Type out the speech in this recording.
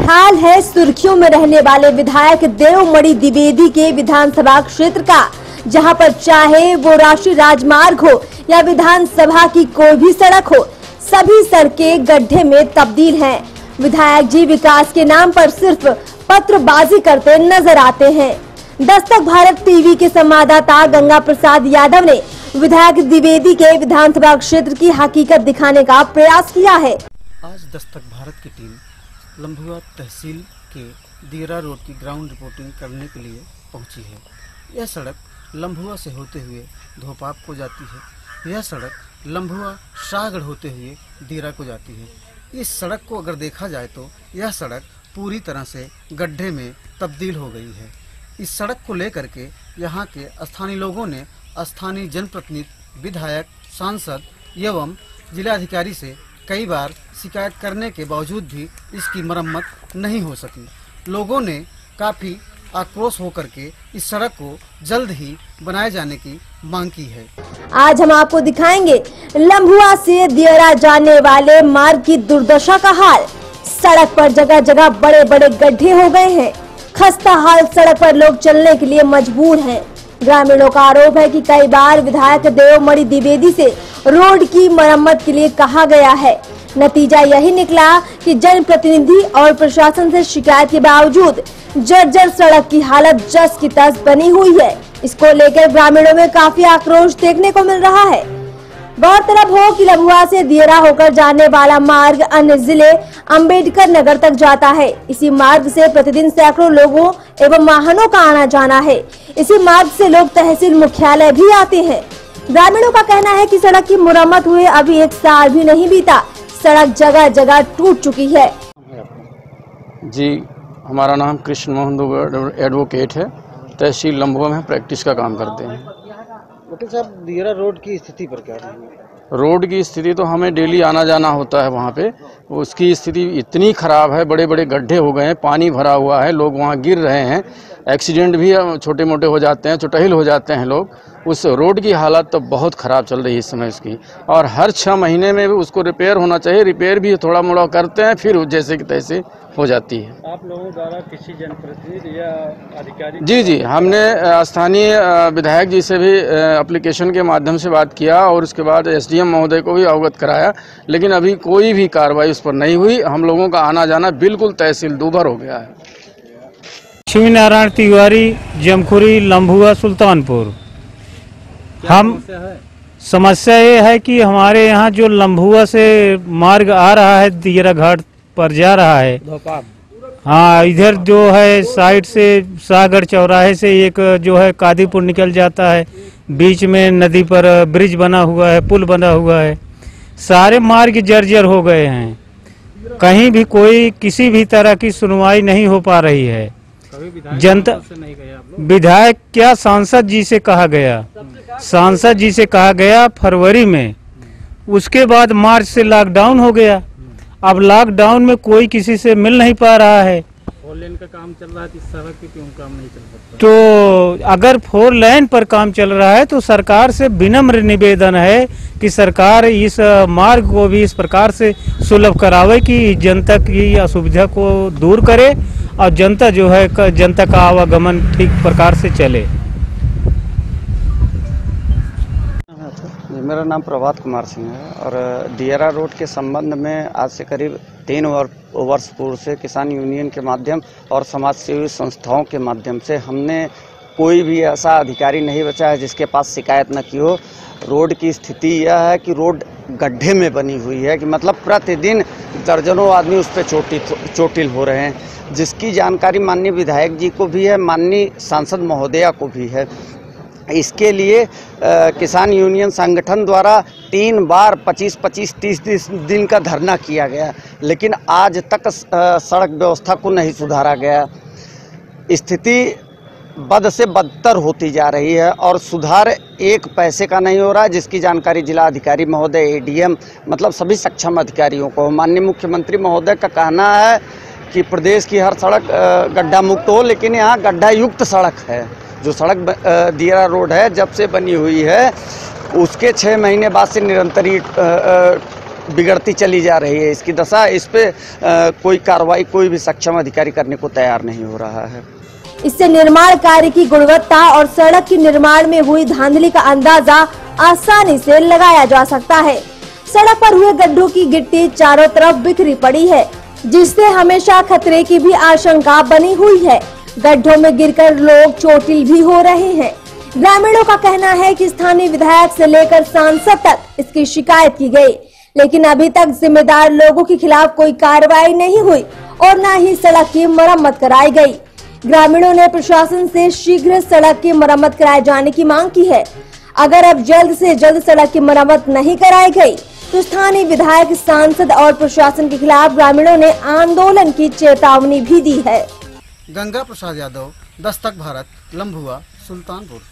हाल है सुर्खियों में रहने वाले विधायक देवमणि द्विवेदी के विधानसभा क्षेत्र का, जहां पर चाहे वो राष्ट्रीय राजमार्ग हो या विधानसभा की कोई भी सड़क हो, सभी सड़कें गड्ढे में तब्दील हैं। विधायक जी विकास के नाम पर सिर्फ पत्रबाजी करते नजर आते हैं। दस्तक भारत टीवी के संवाददाता गंगा प्रसाद यादव ने विधायक द्विवेदी के विधानसभा क्षेत्र की हकीकत दिखाने का प्रयास किया है। आज दस्तक भारत की टीम लंभुआ तहसील के दियरा रोड की ग्राउंड रिपोर्टिंग करने के लिए पहुंची है। यह सड़क लंभुआ से होते हुए धोपाप को जाती है। यह सड़क लंभुआ शाहगढ़ होते हुए दियरा को जाती है। इस सड़क को अगर देखा जाए तो यह सड़क पूरी तरह से गड्ढे में तब्दील हो गई है। इस सड़क को लेकर के यहाँ के स्थानीय लोगों ने स्थानीय जनप्रतिनिधि, विधायक, सांसद एवं जिलाधिकारी से कई बार शिकायत करने के बावजूद भी इसकी मरम्मत नहीं हो सकी। लोगों ने काफ़ी आक्रोश होकर के इस सड़क को जल्द ही बनाए जाने की मांग की है। आज हम आपको दिखाएंगे लंभुआ से दियरा जाने वाले मार्ग की दुर्दशा का हाल। सड़क पर जगह जगह बड़े बड़े गड्ढे हो गए हैं। खस्ता हाल सड़क पर लोग चलने के लिए मजबूर हैं। ग्रामीणों का आरोप है कि कई बार विधायक देवमणि द्विवेदी से रोड की मरम्मत के लिए कहा गया है। नतीजा यही निकला कि जनप्रतिनिधि और प्रशासन से शिकायत के बावजूद जर्जर सड़क की हालत जस की तस बनी हुई है। इसको लेकर ग्रामीणों में काफी आक्रोश देखने को मिल रहा है। गौरतलब हो कि लंभुआ से दियरा होकर जाने वाला मार्ग अन्य जिले अम्बेडकर नगर तक जाता है। इसी मार्ग से प्रतिदिन सैकड़ों लोगों एवं वाहनों का आना जाना है। इसी मार्ग से लोग तहसील मुख्यालय भी आते हैं। ग्रामीणों का कहना है कि सड़क की मुरम्मत हुए अभी एक साल भी नहीं बीता, सड़क जगह जगह टूट चुकी है। जी, हमारा नाम कृष्ण मोहन, एडवोकेट है, तहसील लंभुआ में प्रैक्टिस का काम करते हैं। वकील साहब, दियरा रोड की स्थिति पर क्या है? रोड की स्थिति तो हमें डेली आना जाना होता है वहाँ पे। उसकी स्थिति इतनी ख़राब है, बड़े बड़े गड्ढे हो गए हैं, पानी भरा हुआ है, लोग वहाँ गिर रहे हैं, एक्सीडेंट भी छोटे मोटे हो जाते हैं, चुटहिल हो जाते हैं लोग। उस रोड की हालत तो बहुत ख़राब चल रही है इस समय उसकी, और हर 6 महीने में भी उसको रिपेयर होना चाहिए। रिपेयर भी थोड़ा मोड़ा करते हैं, फिर जैसे कि तैसे हो जाती है। आप लोगों द्वारा किसी जनप्रतिनिधि या अधिकारी? जी, हमने स्थानीय विधायक जी से भी एप्लीकेशन के माध्यम से बात किया और उसके बाद एसडीएम महोदय को भी अवगत कराया, लेकिन अभी कोई भी कार्रवाई उस पर नहीं हुई। हम लोगों का आना जाना बिल्कुल तहसील दूभर हो गया है। लक्ष्मी नारायण तिवारी, जमखुरी, लंभुआ, सुल्तानपुर। हम समस्या ये है कि हमारे यहाँ जो लंभुआ से मार्ग आ रहा है, दियरा घाट पर जा रहा है, हाँ, इधर जो है साइड से शाहगढ़ चौराहे से एक जो है कादीपुर निकल जाता है, बीच में नदी पर ब्रिज बना हुआ है, पुल बना हुआ है। सारे मार्ग जर्जर हो गए हैं, कहीं भी कोई किसी भी तरह की सुनवाई नहीं हो पा रही है। जनता, विधायक क्या सांसद जी से कहा गया, सांसद जी से कहा गया फरवरी में, उसके बाद मार्च से लॉकडाउन हो गया। अब लॉकडाउन में कोई किसी से मिल नहीं पा रहा है। फोर लेन का काम चल रहा है, इस सड़क पे क्यों काम नहीं चल सकता? तो अगर 4 लेन पर काम चल रहा है तो सरकार से विनम्र निवेदन है कि सरकार इस मार्ग को भी इस प्रकार से सुलभ करावे कि जनता की असुविधा को दूर करे और जनता जो है, जनता का आवागमन ठीक प्रकार से चले। मेरा नाम प्रभात कुमार सिंह है और दियरा रोड के संबंध में आज से करीब 3 वर्ष पूर्व से किसान यूनियन के माध्यम और समाजसेवी संस्थाओं के माध्यम से हमने कोई भी ऐसा अधिकारी नहीं बचा है जिसके पास शिकायत न की हो। रोड की स्थिति यह है कि रोड गड्ढे में बनी हुई है कि मतलब प्रतिदिन दर्जनों आदमी उस पर चोटिल हो रहे हैं, जिसकी जानकारी माननीय विधायक जी को भी है, माननीय सांसद महोदया को भी है। इसके लिए किसान यूनियन संगठन द्वारा 3 बार 25-25-30 दिन का धरना किया गया, लेकिन आज तक सड़क व्यवस्था को नहीं सुधारा गया। स्थिति बद से बदतर होती जा रही है और सुधार एक पैसे का नहीं हो रहा है, जिसकी जानकारी जिला अधिकारी महोदय, एडीएम, मतलब सभी सक्षम अधिकारियों को। माननीय मुख्यमंत्री महोदय का कहना है कि प्रदेश की हर सड़क गड्ढा मुक्त हो, लेकिन यहाँ गड्ढा युक्त सड़क है। जो सड़क दियरा रोड है, जब से बनी हुई है उसके 6 महीने बाद से निरंतर बिगड़ती चली जा रही है इसकी दशा। इस पे कोई कार्रवाई कोई भी सक्षम अधिकारी करने को तैयार नहीं हो रहा है। इससे निर्माण कार्य की गुणवत्ता और सड़क के निर्माण में हुई धांधली का अंदाजा आसानी से लगाया जा सकता है। सड़क पर हुए गड्ढों की गिट्टी चारों तरफ बिखरी पड़ी है, जिससे हमेशा खतरे की भी आशंका बनी हुई है। गड्ढों में गिरकर लोग चोटिल भी हो रहे हैं। ग्रामीणों का कहना है कि स्थानीय विधायक से लेकर सांसद तक इसकी शिकायत की गई, लेकिन अभी तक जिम्मेदार लोगों के खिलाफ कोई कार्रवाई नहीं हुई और न ही सड़क की मरम्मत कराई गई। ग्रामीणों ने प्रशासन से शीघ्र सड़क की मरम्मत कराए जाने की मांग की है। अगर अब जल्द से जल्द सड़क की मरम्मत नहीं कराई गई तो स्थानीय विधायक, सांसद और प्रशासन के खिलाफ ग्रामीणों ने आंदोलन की चेतावनी भी दी है। गंगा प्रसाद यादव, दस्तक भारत, लंभुआ, सुल्तानपुर।